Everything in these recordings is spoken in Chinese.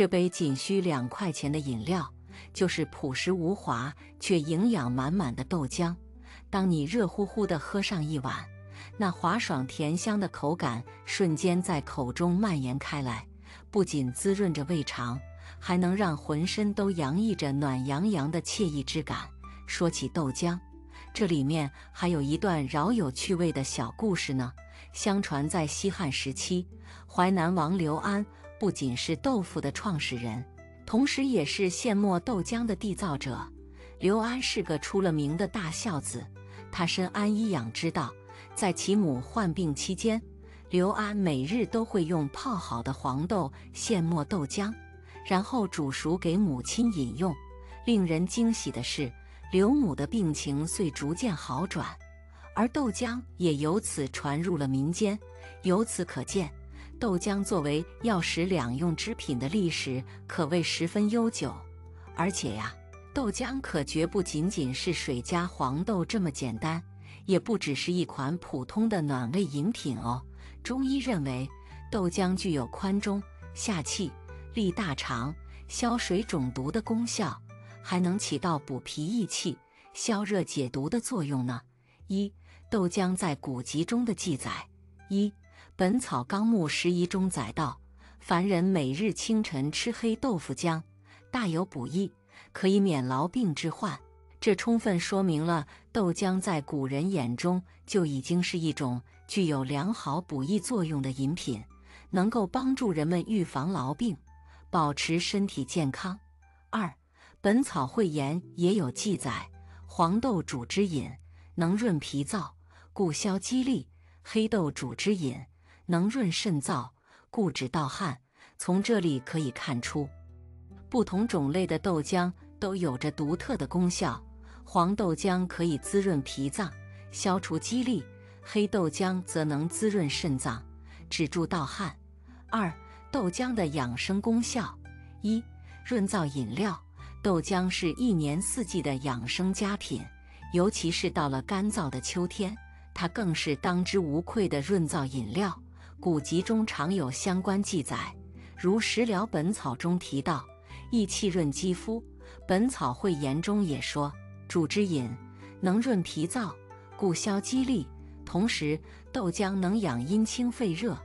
这杯仅需2块钱的饮料，就是朴实无华却营养满满的豆浆。当你热乎乎地喝上一碗，那滑爽甜香的口感瞬间在口中蔓延开来，不仅滋润着胃肠，还能让浑身都洋溢着暖洋洋的惬意之感。说起豆浆，这里面还有一段饶有趣味的小故事呢。相传在西汉时期，淮南王刘安不仅是豆腐的创始人，同时也是现磨豆浆的缔造者。刘安是个出了名的大孝子，他深谙医养之道，在其母患病期间，刘安每日都会用泡好的黄豆现磨豆浆，然后煮熟给母亲饮用。令人惊喜的是，刘母的病情虽逐渐好转，而豆浆也由此传入了民间。由此可见，豆浆作为药食两用之品的历史可谓十分悠久。而且呀，豆浆可绝不仅仅是水加黄豆这么简单，也不只是一款普通的暖胃饮品哦。中医认为，豆浆具有宽中、下气、利大肠、消水肿毒的功效，还能起到补脾益气、消热解毒的作用呢。一、豆浆在古籍中的记载。一、《本草纲目拾遗》中载道，凡人每日清晨吃黑豆腐浆，大有补益，可以免痨病之患。这充分说明了豆浆在古人眼中就已经是一种具有良好补益作用的饮品，能够帮助人们预防痨病，保持身体健康。二、《本草汇言》也有记载，黄豆煮之饮，能润脾燥，故消积力；黑豆煮之饮，能润肾燥，故止盗汗。从这里可以看出，不同种类的豆浆都有着独特的功效。黄豆浆可以滋润脾脏，消除积力；黑豆浆则能滋润肾脏，止住盗汗。二、豆浆的养生功效。一、润燥饮料。豆浆是一年四季的养生佳品，尤其是到了干燥的秋天，它更是当之无愧的润燥饮料。古籍中常有相关记载，如《食疗本草》中提到，益气润肌肤；《本草汇言》中也说，煮之饮能润脾燥，故消积力。同时，豆浆能养阴清肺热，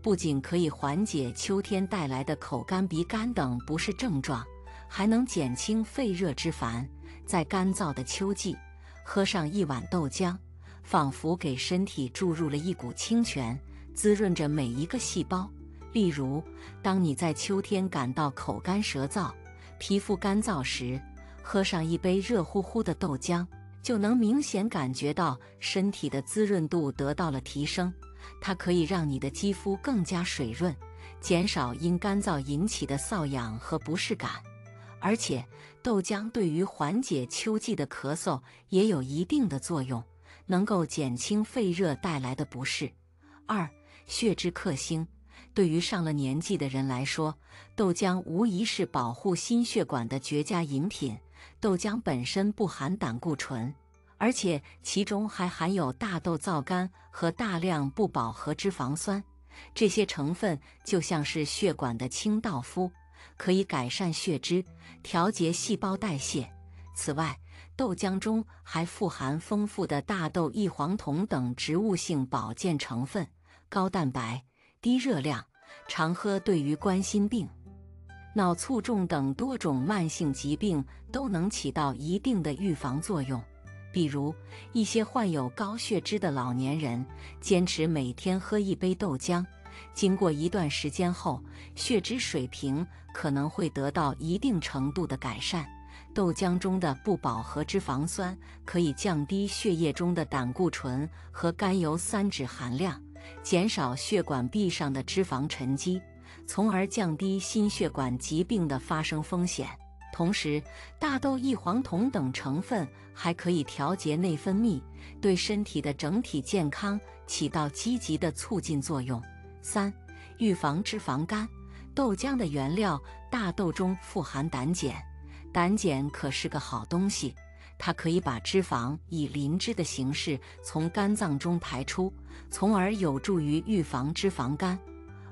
不仅可以缓解秋天带来的口干鼻干等不适症状，还能减轻肺热之烦。在干燥的秋季，喝上一碗豆浆，仿佛给身体注入了一股清泉，滋润着每一个细胞。例如，当你在秋天感到口干舌燥、皮肤干燥时，喝上一杯热乎乎的豆浆，就能明显感觉到身体的滋润度得到了提升。它可以让你的肌肤更加水润，减少因干燥引起的瘙痒和不适感。而且，豆浆对于缓解秋季的咳嗽也有一定的作用，能够减轻肺热带来的不适。二、血脂克星。对于上了年纪的人来说，豆浆无疑是保护心血管的绝佳饮品。豆浆本身不含胆固醇，而且其中还含有大豆皂苷和大量不饱和脂肪酸，这些成分就像是血管的清道夫，可以改善血脂，调节细胞代谢。此外，豆浆中还富含丰富的大豆异黄酮等植物性保健成分，高蛋白、低热量，常喝对于冠心病、脑卒中等多种慢性疾病都能起到一定的预防作用。比如，一些患有高血脂的老年人坚持每天喝一杯豆浆，经过一段时间后，血脂水平可能会得到一定程度的改善。豆浆中的不饱和脂肪酸可以降低血液中的胆固醇和甘油三酯含量，减少血管壁上的脂肪沉积，从而降低心血管疾病的发生风险。同时，大豆异黄酮等成分还可以调节内分泌，对身体的整体健康起到积极的促进作用。三、预防脂肪肝。豆浆的原料大豆中富含胆碱，胆碱可是个好东西，它可以把脂肪以磷脂的形式从肝脏中排出，从而有助于预防脂肪肝。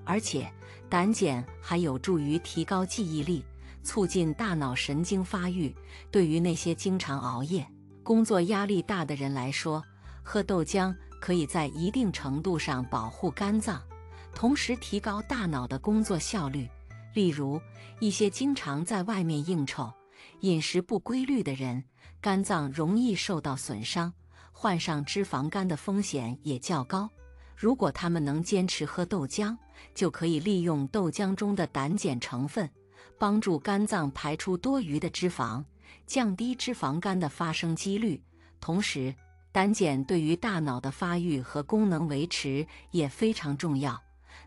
而且，胆碱还有助于提高记忆力，促进大脑神经发育。对于那些经常熬夜、工作压力大的人来说，喝豆浆可以在一定程度上保护肝脏，同时提高大脑的工作效率。例如，一些经常在外面应酬、饮食不规律的人，肝脏容易受到损伤，患上脂肪肝的风险也较高。如果他们能坚持喝豆浆，就可以利用豆浆中的胆碱成分，帮助肝脏排出多余的脂肪，降低脂肪肝的发生几率。同时，胆碱对于大脑的发育和功能维持也非常重要，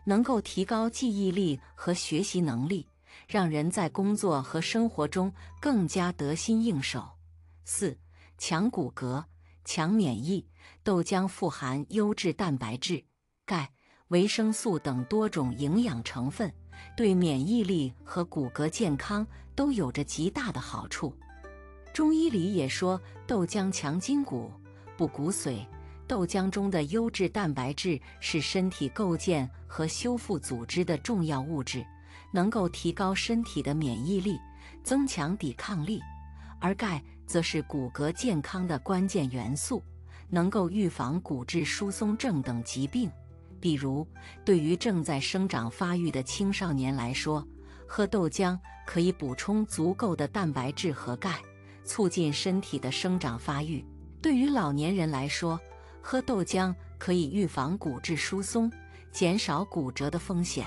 能够提高记忆力和学习能力，让人在工作和生活中更加得心应手。4、强骨骼、强免疫。豆浆富含优质蛋白质、钙、维生素等多种营养成分，对免疫力和骨骼健康都有着极大的好处。中医里也说豆浆强筋骨、补骨髓。豆浆中的优质蛋白质是身体构建和修复组织的重要物质，能够提高身体的免疫力，增强抵抗力。而钙则是骨骼健康的关键元素，能够预防骨质疏松症等疾病。比如，对于正在生长发育的青少年来说，喝豆浆可以补充足够的蛋白质和钙，促进身体的生长发育。对于老年人来说，喝豆浆可以预防骨质疏松，减少骨折的风险。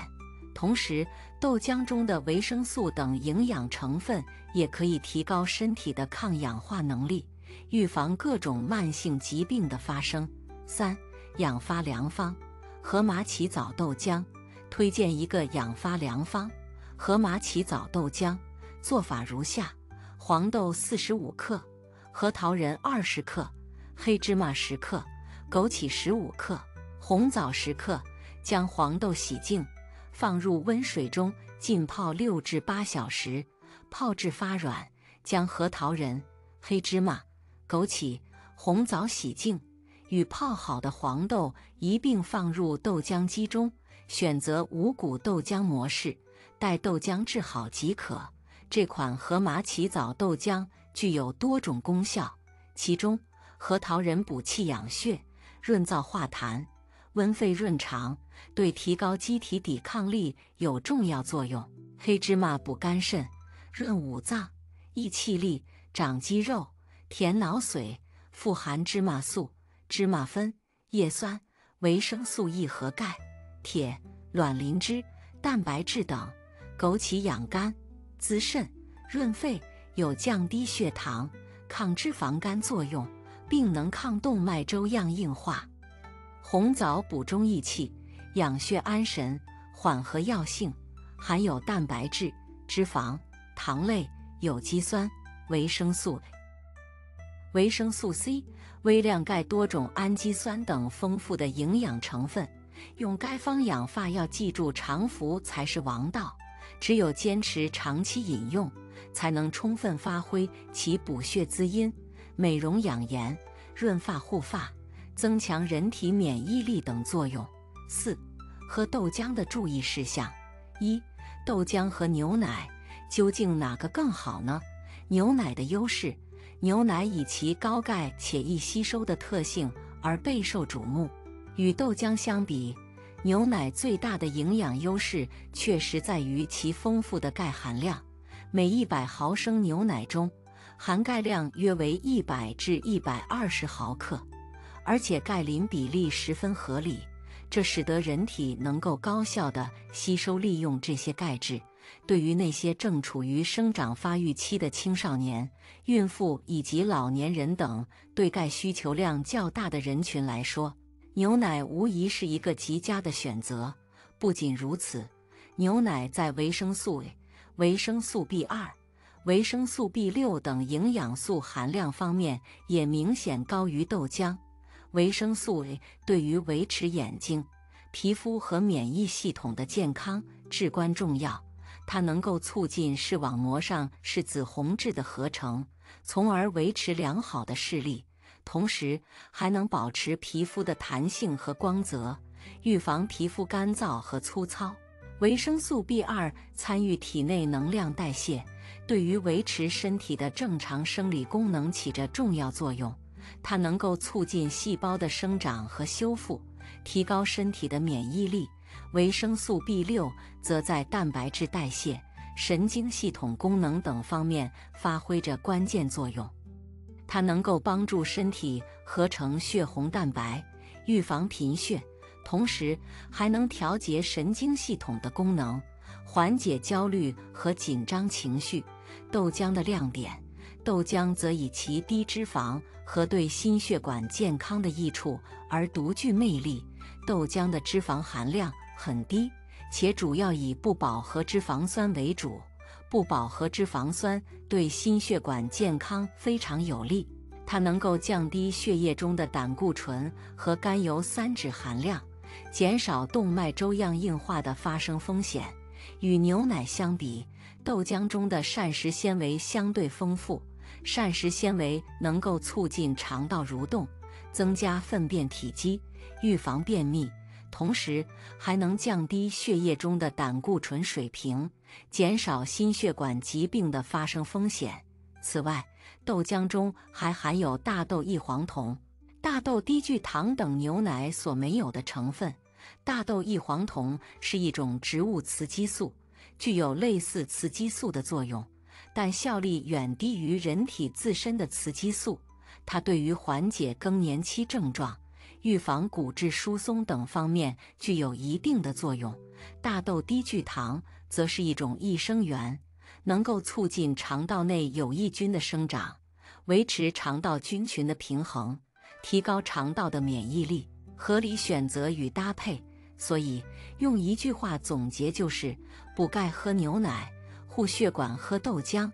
同时，豆浆中的维生素等营养成分也可以提高身体的抗氧化能力，预防各种慢性疾病的发生。3、养发良方。河麻起藻豆浆，推荐一个养发良方。河麻起藻豆浆做法如下：黄豆45克，核桃仁20克，黑芝麻10克，枸杞15克，红枣10克。将黄豆洗净，放入温水中浸泡6至8小时，泡至发软。将核桃仁、黑芝麻、枸杞、红枣洗净，与泡好的黄豆一并放入豆浆机中，选择五谷豆浆模式，待豆浆制好即可。这款河麻起藻豆浆具有多种功效，其中核桃仁补气养血、润燥化痰、温肺润肠，对提高机体抵抗力有重要作用；黑芝麻补肝肾、润五脏、益气力、长肌肉、填脑髓，富含芝麻素、芝麻酚、叶酸、维生素 E 和钙、铁、卵磷脂、蛋白质等。枸杞养肝、滋肾、润肺，有降低血糖、抗脂肪肝作用，并能抗动脉粥样硬化。红枣补中益气、养血安神，缓和药性，含有蛋白质、脂肪、糖类、有机酸、维生素、维生素 C、微量钙、多种氨基酸等丰富的营养成分。用该方养发要记住，常服才是王道，只有坚持长期饮用，才能充分发挥其补血滋阴、美容养颜、润发护发、增强人体免疫力等作用。4、喝豆浆的注意事项。1、豆浆和牛奶究竟哪个更好呢？牛奶的优势。牛奶以其高钙且易吸收的特性而备受瞩目。与豆浆相比，牛奶最大的营养优势确实在于其丰富的钙含量。每100毫升牛奶中含钙量约为100至120毫克，而且钙磷比例十分合理，这使得人体能够高效地吸收利用这些钙质。对于那些正处于生长发育期的青少年、孕妇以及老年人等对钙需求量较大的人群来说，牛奶无疑是一个极佳的选择。不仅如此，牛奶在维生素 A、维生素 B2、维生素 B6 等营养素含量方面也明显高于豆浆。维生素 A 对于维持眼睛、皮肤和免疫系统的健康至关重要，它能够促进视网膜上视紫红质的合成，从而维持良好的视力，同时还能保持皮肤的弹性和光泽，预防皮肤干燥和粗糙。维生素 B2 参与体内能量代谢，对于维持身体的正常生理功能起着重要作用。它能够促进细胞的生长和修复，提高身体的免疫力。维生素 B6 则在蛋白质代谢、神经系统功能等方面发挥着关键作用。它能够帮助身体合成血红蛋白，预防贫血。 同时还能调节神经系统的功能，缓解焦虑和紧张情绪。豆浆的亮点，豆浆则以其低脂肪和对心血管健康的益处而独具魅力。豆浆的脂肪含量很低，且主要以不饱和脂肪酸为主。不饱和脂肪酸对心血管健康非常有利，它能够降低血液中的胆固醇和甘油三酯含量。 减少动脉粥样硬化的发生风险。与牛奶相比，豆浆中的膳食纤维相对丰富，膳食纤维能够促进肠道蠕动，增加粪便体积，预防便秘，同时还能降低血液中的胆固醇水平，减少心血管疾病的发生风险。此外，豆浆中还含有大豆异黄酮。 大豆低聚糖等牛奶所没有的成分，大豆异黄酮是一种植物雌激素，具有类似雌激素的作用，但效力远低于人体自身的雌激素。它对于缓解更年期症状、预防骨质疏松等方面具有一定的作用。大豆低聚糖则是一种益生元，能够促进肠道内有益菌的生长，维持肠道菌群的平衡。 提高肠道的免疫力，合理选择与搭配。所以，用一句话总结就是：补钙喝牛奶，护血管喝豆浆。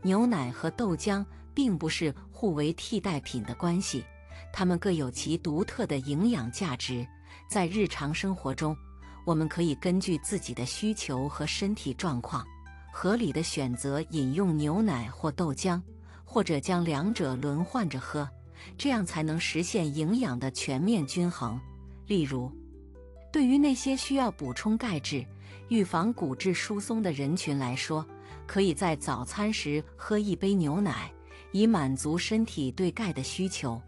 牛奶和豆浆并不是互为替代品的关系，它们各有其独特的营养价值。在日常生活中，我们可以根据自己的需求和身体状况，合理的选择饮用牛奶或豆浆，或者将两者轮换着喝。 这样才能实现营养的全面均衡。例如，对于那些需要补充钙质、预防骨质疏松的人群来说，可以在早餐时喝一杯牛奶，以满足身体对钙的需求；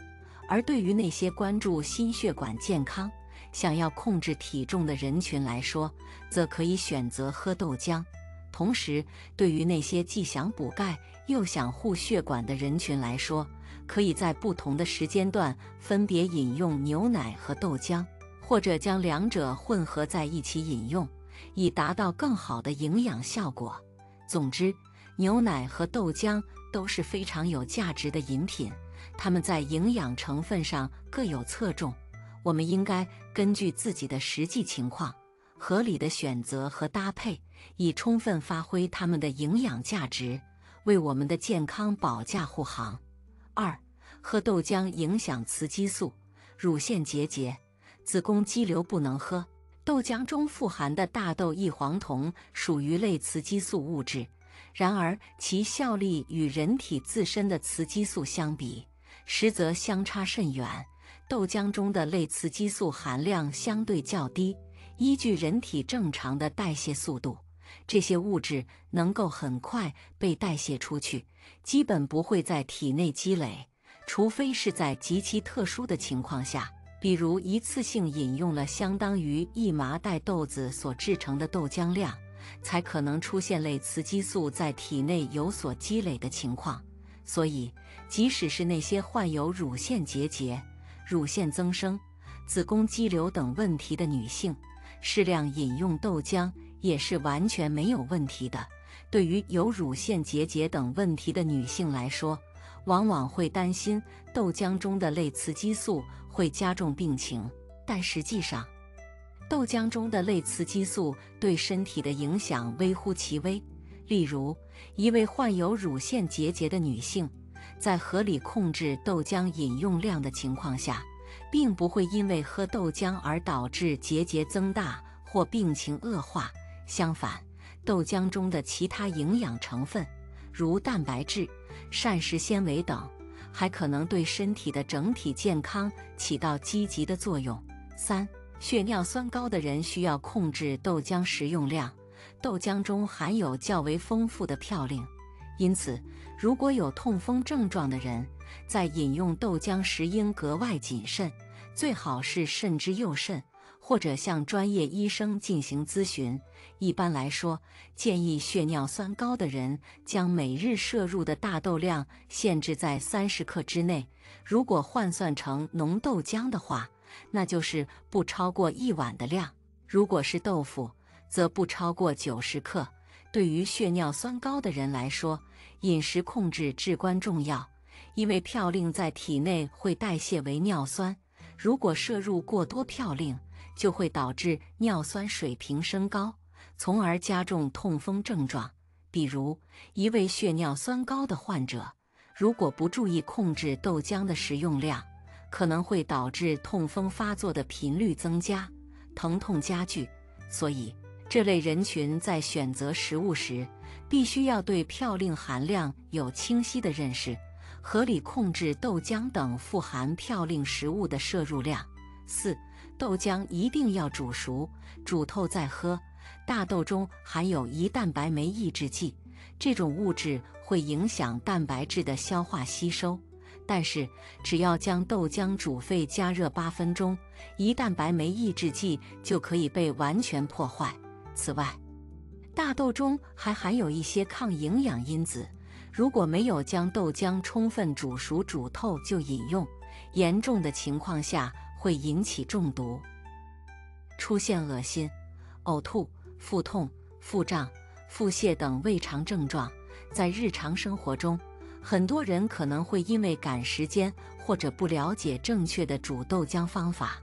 而对于那些关注心血管健康、想要控制体重的人群来说，则可以选择喝豆浆。同时，对于那些既想补钙又想护血管的人群来说， 可以在不同的时间段分别饮用牛奶和豆浆，或者将两者混合在一起饮用，以达到更好的营养效果。总之，牛奶和豆浆都是非常有价值的饮品，它们在营养成分上各有侧重。我们应该根据自己的实际情况，合理的选择和搭配，以充分发挥它们的营养价值，为我们的健康保驾护航。 2. 喝豆浆影响雌激素、乳腺结节、子宫肌瘤不能喝。豆浆中富含的大豆异黄酮属于类雌激素物质，然而其效力与人体自身的雌激素相比，实则相差甚远。豆浆中的类雌激素含量相对较低，依据人体正常的代谢速度。 这些物质能够很快被代谢出去，基本不会在体内积累，除非是在极其特殊的情况下，比如一次性饮用了相当于一麻袋豆子所制成的豆浆量，才可能出现类雌激素在体内有所积累的情况。所以，即使是那些患有乳腺结节、乳腺增生、子宫肌瘤等问题的女性，适量饮用豆浆 也是完全没有问题的。对于有乳腺结节等问题的女性来说，往往会担心豆浆中的类雌激素会加重病情，但实际上，豆浆中的类雌激素对身体的影响微乎其微。例如，一位患有乳腺结节的女性，在合理控制豆浆饮用量的情况下，并不会因为喝豆浆而导致结节增大或病情恶化。 相反，豆浆中的其他营养成分，如蛋白质、膳食纤维等，还可能对身体的整体健康起到积极的作用。3. 血尿酸高的人需要控制豆浆食用量，豆浆中含有较为丰富的嘌呤，因此如果有痛风症状的人，在饮用豆浆时应格外谨慎，最好是慎之又慎，或者向专业医生进行咨询。一般来说，建议血尿酸高的人将每日摄入的大豆量限制在30克之内，如果换算成浓豆浆的话，那就是不超过1碗的量。如果是豆腐，则不超过90克。对于血尿酸高的人来说，饮食控制至关重要，因为嘌呤在体内会代谢为尿酸，如果摄入过多嘌呤，就会导致尿酸水平升高，从而加重痛风症状。比如，一位血尿酸高的患者，如果不注意控制豆浆的食用量，可能会导致痛风发作的频率增加，疼痛加剧。所以，这类人群在选择食物时，必须要对嘌呤含量有清晰的认识，合理控制豆浆等富含嘌呤食物的摄入量。4、豆浆一定要煮熟，煮透再喝。大豆中含有胰蛋白酶抑制剂，这种物质会影响蛋白质的消化吸收。但是，只要将豆浆煮沸加热8分钟，胰蛋白酶抑制剂就可以被完全破坏。此外，大豆中还含有一些抗营养因子，如果没有将豆浆充分煮熟煮透就饮用，严重的情况下会引起中毒，出现恶心、呕吐、腹痛、腹胀、腹泻等胃肠症状。在日常生活中，很多人可能会因为赶时间或者不了解正确的煮豆浆方法，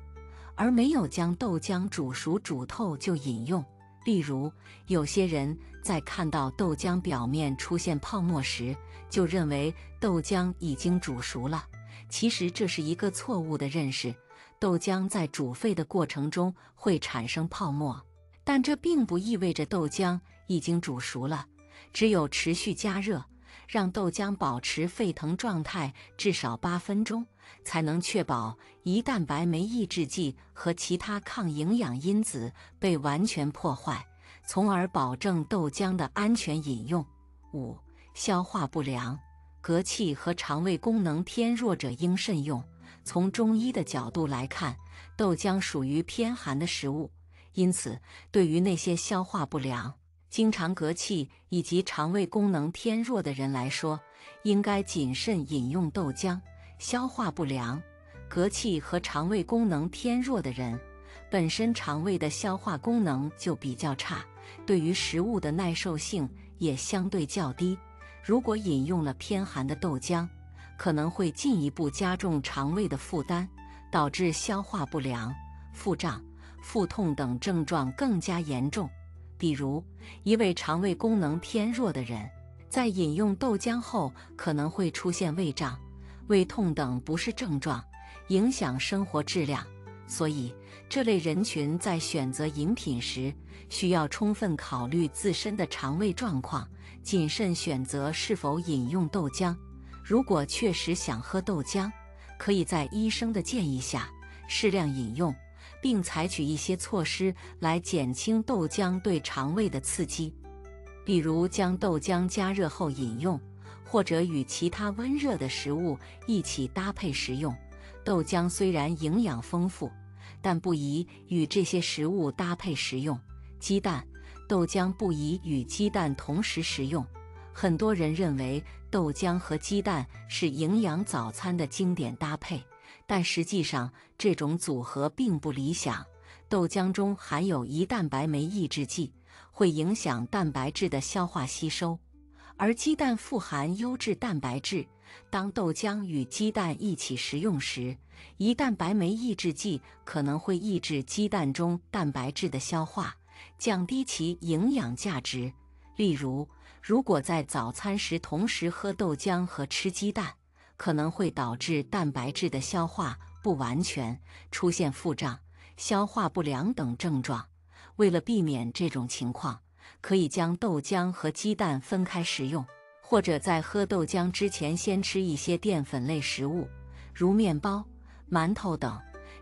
而没有将豆浆煮熟煮透就饮用。例如，有些人在看到豆浆表面出现泡沫时，就认为豆浆已经煮熟了。其实这是一个错误的认识，豆浆在煮沸的过程中会产生泡沫，但这并不意味着豆浆已经煮熟了。只有持续加热，让豆浆保持沸腾状态至少8分钟，才能确保胰蛋白酶抑制剂和其他抗营养因子被完全破坏，从而保证豆浆的安全饮用。5、消化不良、膈气和肠胃功能偏弱者应慎用。从中医的角度来看，豆浆属于偏寒的食物，因此对于那些消化不良、经常膈气以及肠胃功能偏弱的人来说，应该谨慎饮用豆浆。消化不良、膈气和肠胃功能偏弱的人，本身肠胃的消化功能就比较差，对于食物的耐受性也相对较低。如果饮用了偏寒的豆浆，可能会进一步加重肠胃的负担，导致消化不良、腹胀、腹痛等症状更加严重。比如，一位肠胃功能偏弱的人，在饮用豆浆后可能会出现胃胀、胃痛等不适症状，影响生活质量。所以，这类人群在选择饮品时，需要充分考虑自身的肠胃状况，谨慎选择是否饮用豆浆。如果确实想喝豆浆，可以在医生的建议下适量饮用，并采取一些措施来减轻豆浆对肠胃的刺激，比如将豆浆加热后饮用，或者与其他温热的食物一起搭配食用。豆浆虽然营养丰富，但不宜与这些食物搭配食用。鸡蛋，豆浆不宜与鸡蛋同时食用。很多人认为豆浆和鸡蛋是营养早餐的经典搭配，但实际上这种组合并不理想。豆浆中含有胰蛋白酶抑制剂，会影响蛋白质的消化吸收，而鸡蛋富含优质蛋白质。当豆浆与鸡蛋一起食用时，胰蛋白酶抑制剂可能会抑制鸡蛋中蛋白质的消化，降低其营养价值。例如，如果在早餐时同时喝豆浆和吃鸡蛋，可能会导致蛋白质的消化不完全，出现腹胀、消化不良等症状。为了避免这种情况，可以将豆浆和鸡蛋分开食用，或者在喝豆浆之前先吃一些淀粉类食物，如面包、馒头等，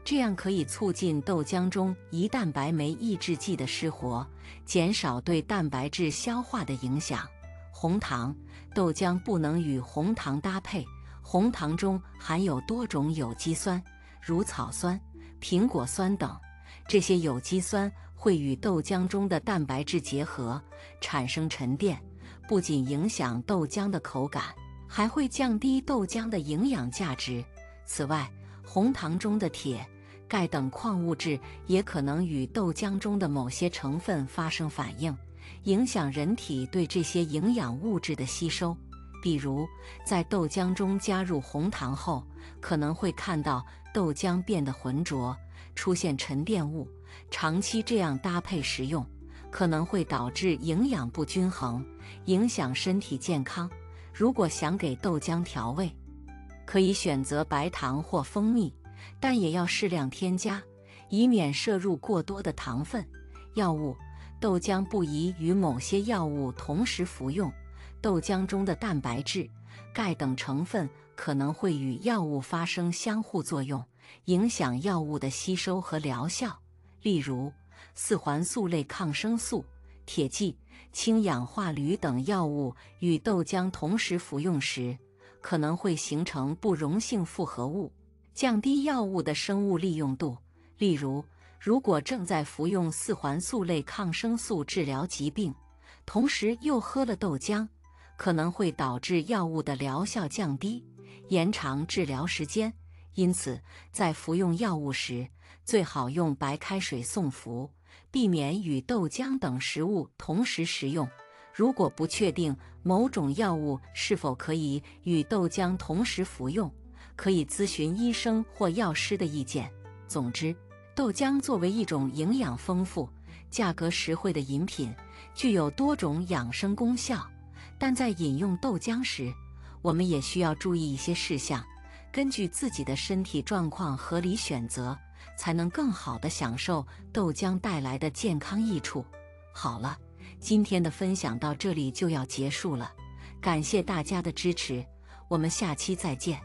这样可以促进豆浆中胰蛋白酶抑制剂的失活，减少对蛋白质消化的影响。红糖，豆浆不能与红糖搭配。红糖中含有多种有机酸，如草酸、苹果酸等。这些有机酸会与豆浆中的蛋白质结合，产生沉淀，不仅影响豆浆的口感，还会降低豆浆的营养价值。此外，红糖中的铁、钙等矿物质也可能与豆浆中的某些成分发生反应，影响人体对这些营养物质的吸收。比如，在豆浆中加入红糖后，可能会看到豆浆变得浑浊，出现沉淀物。长期这样搭配食用，可能会导致营养不均衡，影响身体健康。如果想给豆浆调味，可以选择白糖或蜂蜜，但也要适量添加，以免摄入过多的糖分。药物，豆浆不宜与某些药物同时服用。豆浆中的蛋白质、钙等成分可能会与药物发生相互作用，影响药物的吸收和疗效。例如，四环素类抗生素、铁剂、氢氧化铝等药物与豆浆同时服用时，可能会形成不溶性复合物，降低药物的生物利用度。例如，如果正在服用四环素类抗生素治疗疾病，同时又喝了豆浆，可能会导致药物的疗效降低，延长治疗时间。因此，在服用药物时，最好用白开水送服，避免与豆浆等食物同时食用。如果不确定某种药物是否可以与豆浆同时服用，可以咨询医生或药师的意见。总之，豆浆作为一种营养丰富、价格实惠的饮品，具有多种养生功效。但在饮用豆浆时，我们也需要注意一些事项，根据自己的身体状况合理选择，才能更好地享受豆浆带来的健康益处。好了，今天的分享到这里就要结束了，感谢大家的支持，我们下期再见。